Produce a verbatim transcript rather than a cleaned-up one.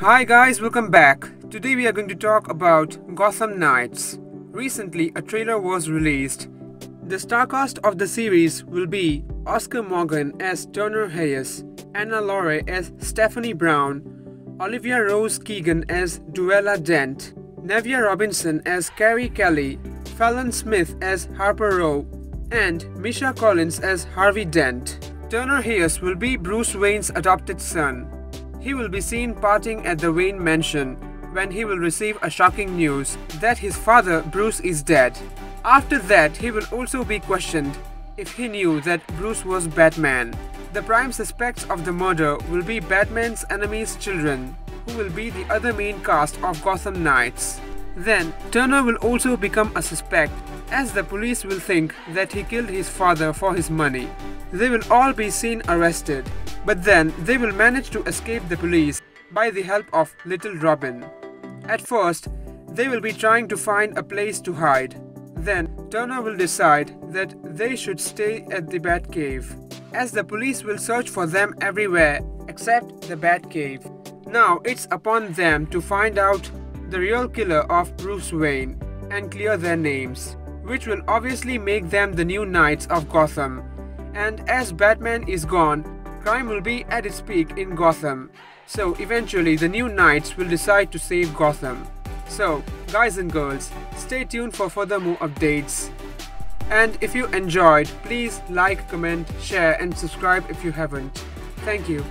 Hi guys, welcome back. Today we are going to talk about Gotham Knights. Recently, a trailer was released. The star cast of the series will be Oscar Morgan as Turner Hayes, Anna Laurie as Stephanie Brown, Olivia Rose Keegan as Duella Dent, Navia Robinson as Carrie Kelly, Fallon Smith as Harper Rowe, and Misha Collins as Harvey Dent. Turner Hayes will be Bruce Wayne's adopted son. He will be seen partying at the Wayne Mansion when he will receive a shocking news that his father, Bruce, is dead. After that, he will also be questioned if he knew that Bruce was Batman. The prime suspects of the murder will be Batman's enemies' children, who will be the other main cast of Gotham Knights. Then, Turner will also become a suspect, as the police will think that he killed his father for his money. They will all be seen arrested, but then they will manage to escape the police by the help of Little Robin. At first, they will be trying to find a place to hide. Then, Turner will decide that they should stay at the Bat Cave, as the police will search for them everywhere except the Bat Cave. Now, it's upon them to find out the real killer of Bruce Wayne and clear their names, which will obviously make them the new Knights of Gotham. And as Batman is gone, crime will be at its peak in Gotham. So eventually the new Knights will decide to save Gotham. So guys and girls, stay tuned for further more updates. And if you enjoyed, please like, comment, share and subscribe if you haven't. Thank you.